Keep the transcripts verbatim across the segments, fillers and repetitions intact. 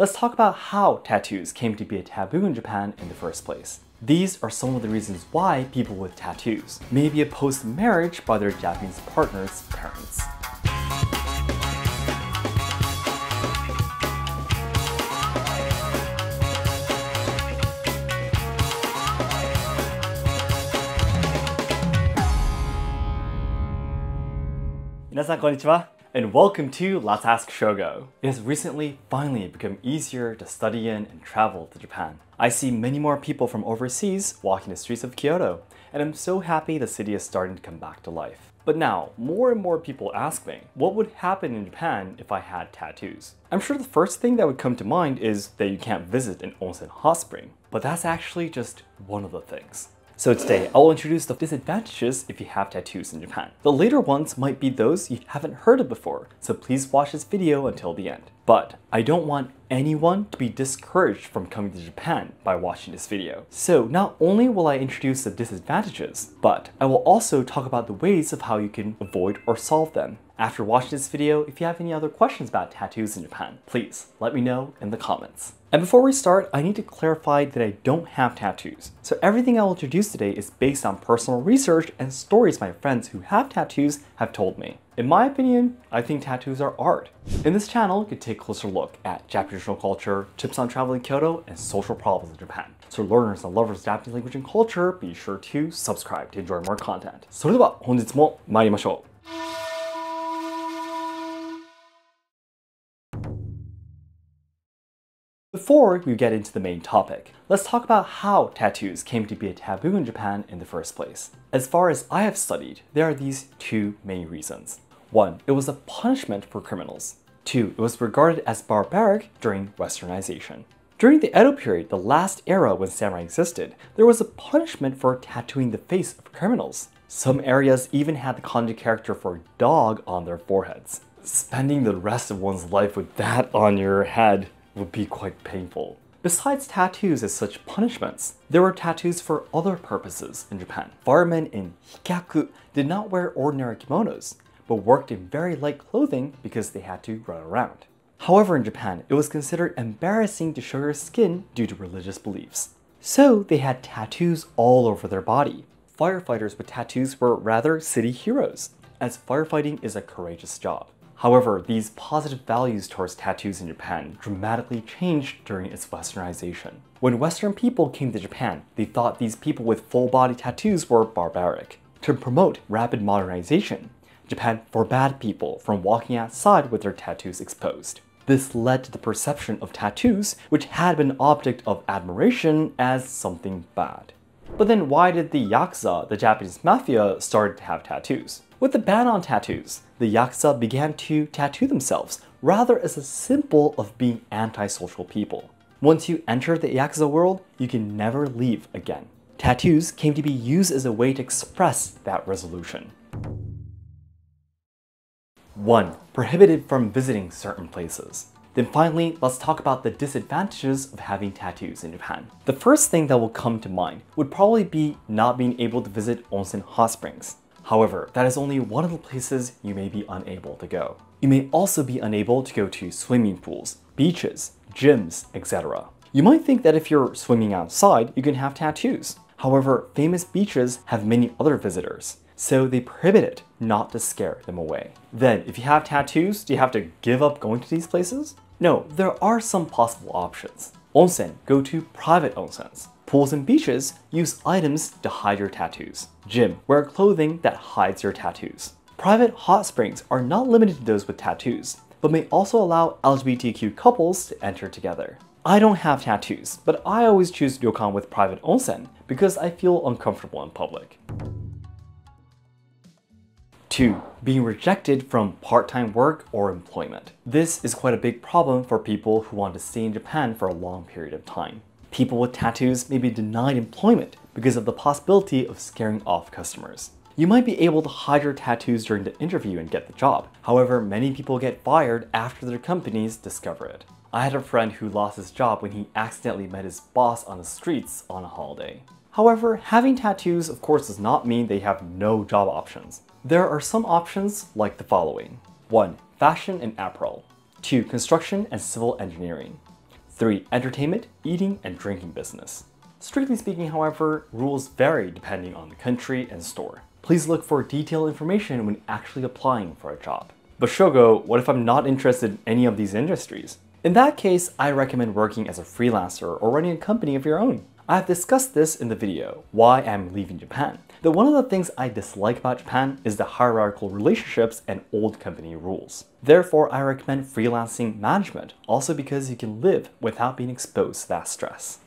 let's talk about how tattoos came to be a taboo in Japan in the first place. These are some of the reasons why people with tattoos may be opposed to marriage by their Japanese partner's parents. Minasan konnichiwa, and welcome to Let's Ask Shogo. It has recently finally become easier to study in and travel to Japan. I see many more people from overseas walking the streets of Kyoto, and I'm so happy the city is starting to come back to life. But now, more and more people ask me, what would happen in Japan if I had tattoos? I'm sure the first thing that would come to mind is that you can't visit an onsen hot spring, but that's actually just one of the things. So today, I'll introduce the disadvantages if you have tattoos in Japan. The later ones might be those you haven't heard of before, so please watch this video until the end. But I don't want anyone to be discouraged from coming to Japan by watching this video. So not only will I introduce the disadvantages, but I will also talk about the ways of how you can avoid or solve them. After watching this video, if you have any other questions about tattoos in Japan, please let me know in the comments. And before we start, I need to clarify that I don't have tattoos. So everything I will introduce today is based on personal research and stories my friends who have tattoos have told me. In my opinion, I think tattoos are art. In this channel, you can take a closer look at Japanese traditional culture, tips on traveling Kyoto, and social problems in Japan. So learners and lovers of Japanese language and culture, be sure to subscribe to enjoy more content. それでは本日も参りましょう。Before we get into the main topic, let's talk about how tattoos came to be a taboo in Japan in the first place. As far as I have studied, there are these two main reasons. One, it was a punishment for criminals. Two, it was regarded as barbaric during westernization. During the Edo period, the last era when samurai existed, there was a punishment for tattooing the face of criminals. Some areas even had the kanji character for dog on their foreheads. Spending the rest of one's life with that on your head would be quite painful. Besides tattoos as such punishments, there were tattoos for other purposes in Japan. Firemen in Hikyaku did not wear ordinary kimonos, but worked in very light clothing because they had to run around. However, in Japan, it was considered embarrassing to show your skin due to religious beliefs. So they had tattoos all over their body. Firefighters with tattoos were rather city heroes, as firefighting is a courageous job. However, these positive values towards tattoos in Japan dramatically changed during its westernization. When Western people came to Japan, they thought these people with full-body tattoos were barbaric. To promote rapid modernization, Japan forbade people from walking outside with their tattoos exposed. This led to the perception of tattoos, which had been an object of admiration, as something bad. But then why did the Yakuza, the Japanese mafia, start to have tattoos? With the ban on tattoos, the Yakuza began to tattoo themselves, rather as a symbol of being antisocial people. Once you enter the Yakuza world, you can never leave again. Tattoos came to be used as a way to express that resolution. One, prohibited from visiting certain places. Then finally, let's talk about the disadvantages of having tattoos in Japan. The first thing that will come to mind would probably be not being able to visit onsen hot springs. However, that is only one of the places you may be unable to go. You may also be unable to go to swimming pools, beaches, gyms, et cetera. You might think that if you're swimming outside, you can have tattoos. However, famous beaches have many other visitors, so they prohibit it, not to scare them away. Then, if you have tattoos, do you have to give up going to these places? No, there are some possible options. Onsen, go to private onsens. Pools and beaches, use items to hide your tattoos. Gym, wear clothing that hides your tattoos. Private hot springs are not limited to those with tattoos, but may also allow L G B T Q couples to enter together. I don't have tattoos, but I always choose ryokan with private onsen because I feel uncomfortable in public. Two, being rejected from part-time work or employment. This is quite a big problem for people who want to stay in Japan for a long period of time. People with tattoos may be denied employment because of the possibility of scaring off customers. You might be able to hide your tattoos during the interview and get the job. However, many people get fired after their companies discover it. I had a friend who lost his job when he accidentally met his boss on the streets on a holiday. However, having tattoos, of course, does not mean they have no job options. There are some options like the following. One. Fashion and apparel. Two. Construction and civil engineering. three Entertainment, eating, and drinking business. Strictly speaking, however, rules vary depending on the country and store. Please look for detailed information when actually applying for a job. But Shogo, what if I'm not interested in any of these industries? In that case, I recommend working as a freelancer or running a company of your own. I have discussed this in the video, Why I'm Leaving Japan, that one of the things I dislike about Japan is the hierarchical relationships and old company rules. Therefore, I recommend freelancing management, also because you can live without being exposed to that stress.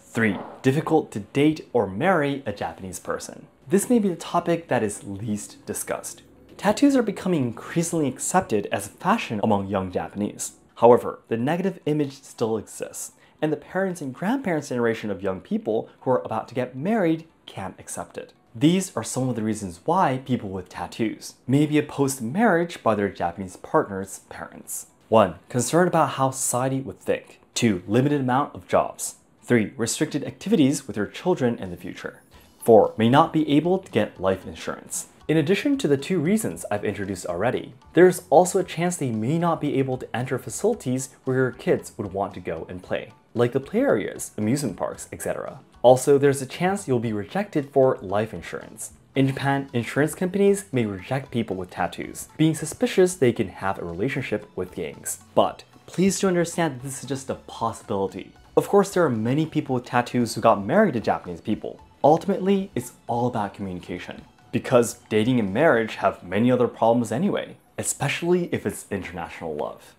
three. Difficult to date or marry a Japanese person. This may be the topic that is least discussed. Tattoos are becoming increasingly accepted as a fashion among young Japanese. However, the negative image still exists, and the parents and grandparents generation of young people who are about to get married can't accept it. These are some of the reasons why people with tattoos may be opposed to marriage by their Japanese partner's parents. one. Concern about how society would think. two. Limited amount of jobs. three. Restricted activities with your children in the future. four. May not be able to get life insurance. In addition to the two reasons I've introduced already, there's also a chance they may not be able to enter facilities where your kids would want to go and play, like the play areas, amusement parks, et cetera. Also, there's a chance you'll be rejected for life insurance. In Japan, insurance companies may reject people with tattoos, being suspicious they can have a relationship with gangs. But please do understand that this is just a possibility. Of course, there are many people with tattoos who got married to Japanese people. Ultimately, it's all about communication, because dating and marriage have many other problems anyway, especially if it's international love.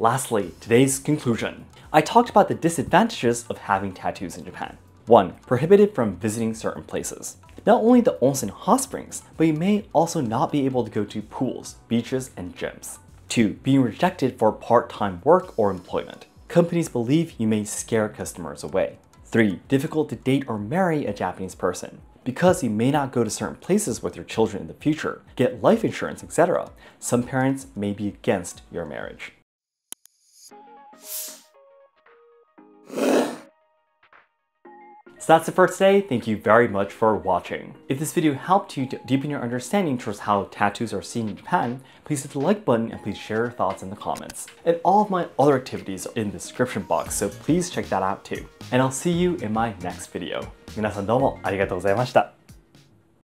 Lastly, today's conclusion. I talked about the disadvantages of having tattoos in Japan. one. Prohibited from visiting certain places. Not only the onsen hot springs, but you may also not be able to go to pools, beaches, and gyms. two. Being rejected for part-time work or employment. Companies believe you may scare customers away. three. Difficult to date or marry a Japanese person. Because you may not go to certain places with your children in the future, get life insurance, et cetera, some parents may be against your marriage. So that's it for today. Thank you very much for watching. If this video helped you to deepen your understanding towards how tattoos are seen in Japan, please hit the like button and please share your thoughts in the comments. And all of my other activities are in the description box, so please check that out too. And I'll see you in my next video. 皆さんどうもありがとうございました。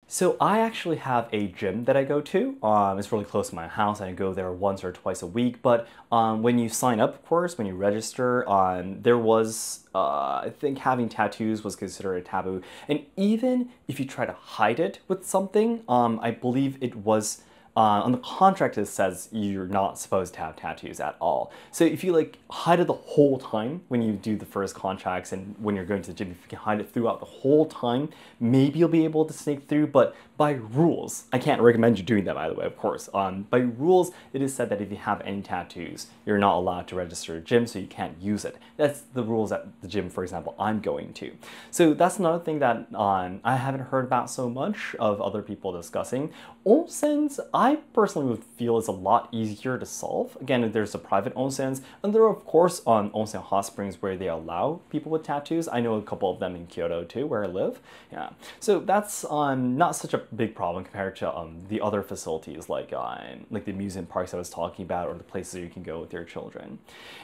So I actually have a gym that I go to. Um, it's really close to my house. I go there once or twice a week. But um, when you sign up, of course, when you register, um, there was, uh, I think having tattoos was considered a taboo. And even if you try to hide it with something, um, I believe it was, uh, on the contract it says you're not supposed to have tattoos at all. So if you like hide it the whole time when you do the first contracts and when you're going to the gym, if you can hide it throughout the whole time, maybe you'll be able to sneak through, but by rules, I can't recommend you doing that by the way, of course. Um, by rules, it is said that if you have any tattoos, you're not allowed to register a gym, so you can't use it. That's the rules at the gym, for example, I'm going to. So that's another thing that um, I haven't heard about so much of other people discussing. Onsens, I personally would feel is a lot easier to solve. Again, there's the private onsens, and there are of course on onsen hot springs where they allow people with tattoos. I know a couple of them in Kyoto too, where I live. Yeah, so that's um, not such a big problem compared to um, the other facilities like uh, like the amusement parks I was talking about, or the places you can go with your children.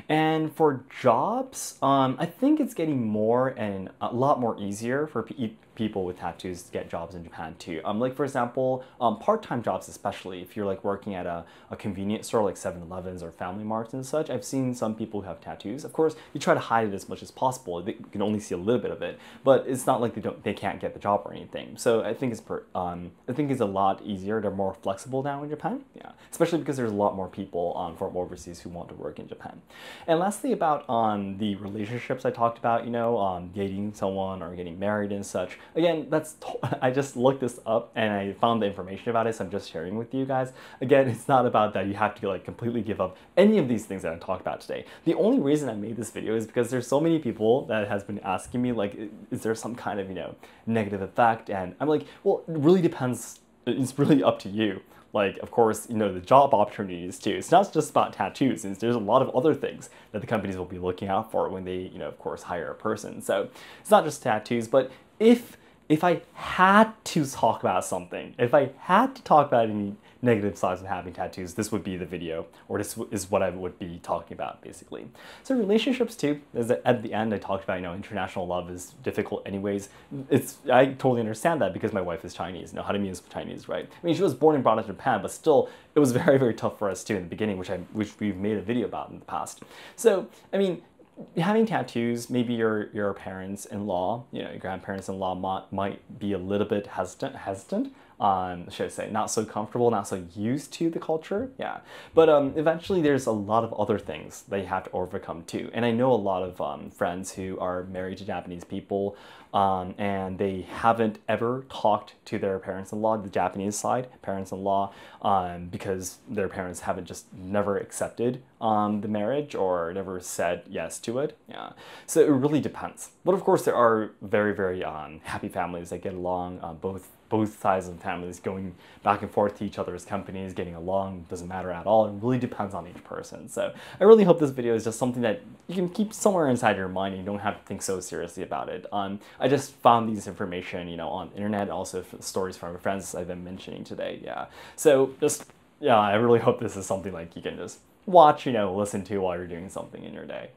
And for jobs, um, I think it's getting more and a lot more easier for people people with tattoos to get jobs in Japan too. Um, like for example, um, part-time jobs, especially if you're like working at a, a convenience store like seven elevens or Family Marts and such, I've seen some people who have tattoos. Of course, you try to hide it as much as possible. You can only see a little bit of it, but it's not like they don't, they can't get the job or anything. So I think it's per, um, I think it's a lot easier. They're more flexible now in Japan. Yeah, especially because there's a lot more people um, from overseas who want to work in Japan. And lastly, about um, the relationships I talked about, you know, um, dating someone or getting married and such. Again, that's I just looked this up and I found the information about it, so I'm just sharing with you guys. Again, it's not about that you have to like completely give up any of these things that I talked about today. The only reason I made this video is because there's so many people that has been asking me like, is there some kind of, you know, negative effect? And I'm like, well, it really depends. It's really up to you. Like, of course, you know, the job opportunities too. It's not just about tattoos. It's, there's a lot of other things that the companies will be looking out for when they, you know, of course, hire a person. So it's not just tattoos, but if if I had to talk about something, if I had to talk about any negative sides of having tattoos, this would be the video, or this is what I would be talking about, basically. So relationships too, as at the end I talked about, you know, international love is difficult anyways. It's, I totally understand that because my wife is Chinese, you know, Harumi is Chinese, right? I mean, she was born and brought up in Japan, but still, it was very, very tough for us too in the beginning, which, I, which we've made a video about in the past. So, I mean, having tattoos, maybe your your parents-in-law, you know, your grandparents-in-law might, might be a little bit hesitant, hesitant, um, should I say, not so comfortable, not so used to the culture, yeah. But um, eventually there's a lot of other things that you have to overcome too. And I know a lot of um, friends who are married to Japanese people, um, and they haven't ever talked to their parents-in-law, the Japanese side, parents-in-law, um, because their parents haven't just never accepted um, the marriage or never said yes to it, yeah. So it really depends. But of course there are very, very um, happy families that get along, uh, both both sides of families going back and forth to each other's companies, getting along, doesn't matter at all. It really depends on each person. So I really hope this video is just something that you can keep somewhere inside your mind and you don't have to think so seriously about it. Um, I just found these information, you know, on the internet, also stories from my friends I've been mentioning today, yeah. So just, yeah, I really hope this is something like you can just watch, you know, listen to while you're doing something in your day.